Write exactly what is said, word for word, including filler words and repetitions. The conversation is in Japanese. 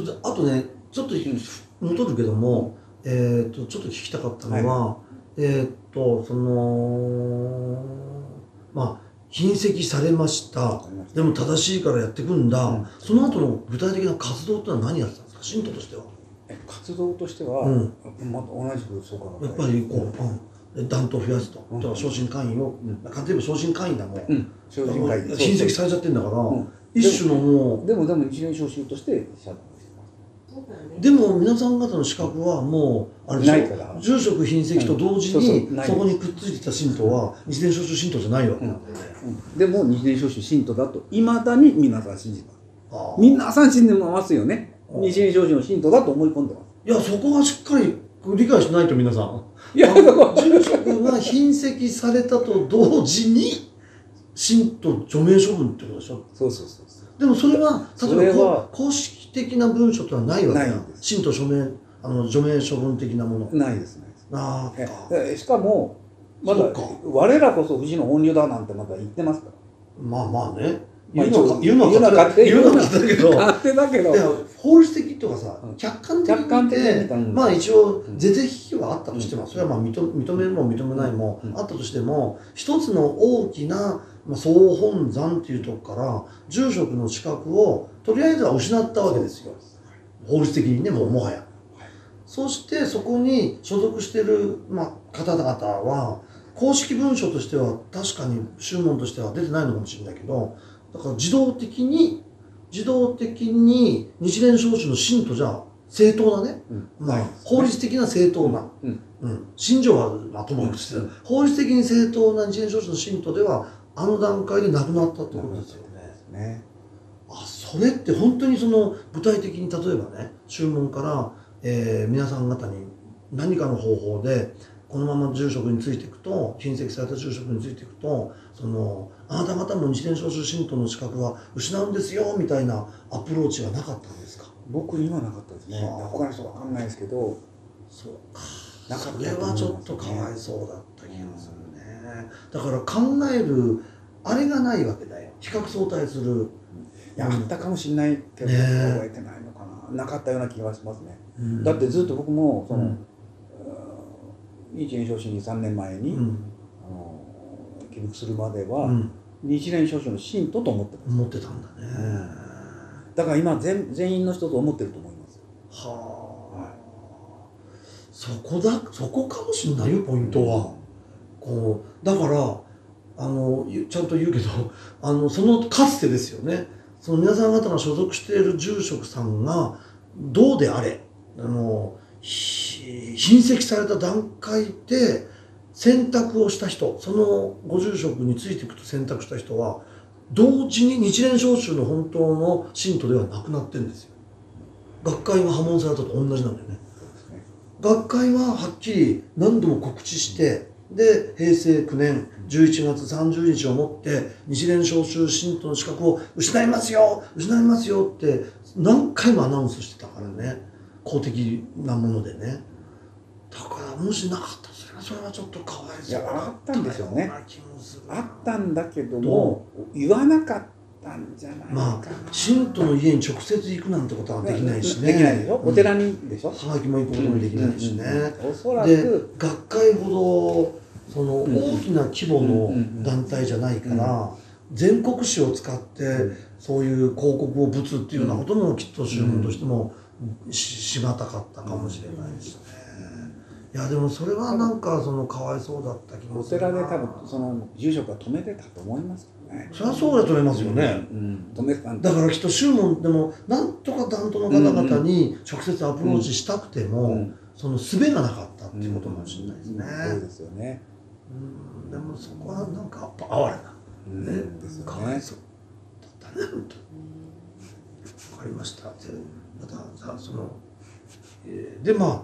それであとねちょっと戻るけども、えー、とちょっと聞きたかったのは、はい、えー、っとそのまあ品析されましたでも正しいからやっていくんだ、うん、その後の具体的な活動ってのは何やってたんですか、信徒としては。活動としては、うん、また同じくそうかな、やっぱりこう、うん弾頭増やすと、うん、昇進会員を、簡単に言えば昇進会員だもん、うん、親戚されちゃってるんだから、うん、一種のもうでもでも一年昇進としてしたんですよ。でも皆さん方の資格はもうあれでしょ、住職品籍と同時に、うん、そうそうそこにくっついてた信徒は一年昇進信徒じゃないわけなんで、ねうんうん、でも二年昇進信徒だといまだに皆さん信じます。皆さん信じますよね、二年昇進の信徒だと思い込んでます。いやそこはしっかり理解しないと皆さん。いや、住職が品籍されたと同時に信徒除名処分ってことでしょ。そうそうそうそう。でもそれは例えば公式的な文書とはないわけなんです。信徒除名あの除名処分的なもの。ないですね。ああ。しかもまだ我らこそ富士の本流だなんてまだ言ってますから。まあまあね。言うのは勝手だけど、勝手だけど法律的とかさ、客観的に見て、まあ一応是々非々はあったとしても、それはまあ認めるも認めないもあったとしても、一つの大きな総本山っていうとこから住職の資格をとりあえずは失ったわけですよ、法律的にね、もうもはや。そしてそこに所属してる方々は公式文書としては確かに宗門としては出てないのかもしれないけど、だから自動的に自動的に日蓮聖宗の信徒じゃ正当なね、うんまあ、法律的な正当な、うんうん、信条はまともにして、うん、法律的に正当な日蓮聖宗の信徒ではあの段階でなくなったってことですよね。あ、それって本当にその具体的に例えばね、宗門から、えー、皆さん方に何かの方法でこのまま住職についていくと、親戚された住職についていくと、そのあなた方も日蓮聖宗信徒の資格は失うんですよみたいなアプローチはなかったんですか。僕にはなかったですね。他の人は分かんないですけど、そうか、なかったと思いますね。それはちょっとかわいそうだった気がするね。だから考えるあれがないわけだよ。比較相対する。いや、あったかもしれないけど、ね、覚えてないのかな。なかったような気がしますね。うん、だってずっと僕もその、うん日蓮聖宗にさんねんまえに、うん、あの帰国するまでは、うん、日蓮聖宗の信徒と思ってた思ってたんだね、うん、だから今 全, 全員の人と思ってると思います。はあ、はい、そこだそこかもしれないよポイントは、うん、こうだからあのちゃんと言うけどあのそのかつてですよね、その皆さん方が所属している住職さんがどうであれあの品籍された段階で選択をした人、そのご住職についていくと選択した人は同時に日蓮聖宗の本当の信徒ではなくなってるんですよ。学会が破門されたと同じなんだよね。学会ははっきり何度も告知してでへいせいくねんじゅういちがつさんじゅうにちをもって日蓮聖宗信徒の資格を失いますよ失いますよって何回もアナウンスしてたからね、公的なものでね。だからもしなかったらそれはそれはちょっとかわいそうだったような。いや、あったんですよね。あったんだけども言わなかったんじゃないかな。まあ信徒の家に直接行くなんてことはできないしね。できないでしょ。お寺にでしょ。はがきも行くこともできないしね。おそらくで学会ほどその大きな規模の団体じゃないから。全国紙を使ってそういう広告をぶつっていうようなこともきっと宗門としてもしがたかったかもしれないですね。いやでもそれはなんかそのかわいそうだった気もするな。お寺で多分その住職は止めてたと思いますけどね。それはそうで止めますよね、うんうん、止めたんだからきっと宗門でもなんとか担当の方々に直接アプローチしたくても、うんうん、その術がなかったっていうことかもしれないですね、うんうん、そうですよね、うん、でもそこはなんかやっぱ哀れなね、かわいそうだったね。本当に分かりました。またその、えー、でまあ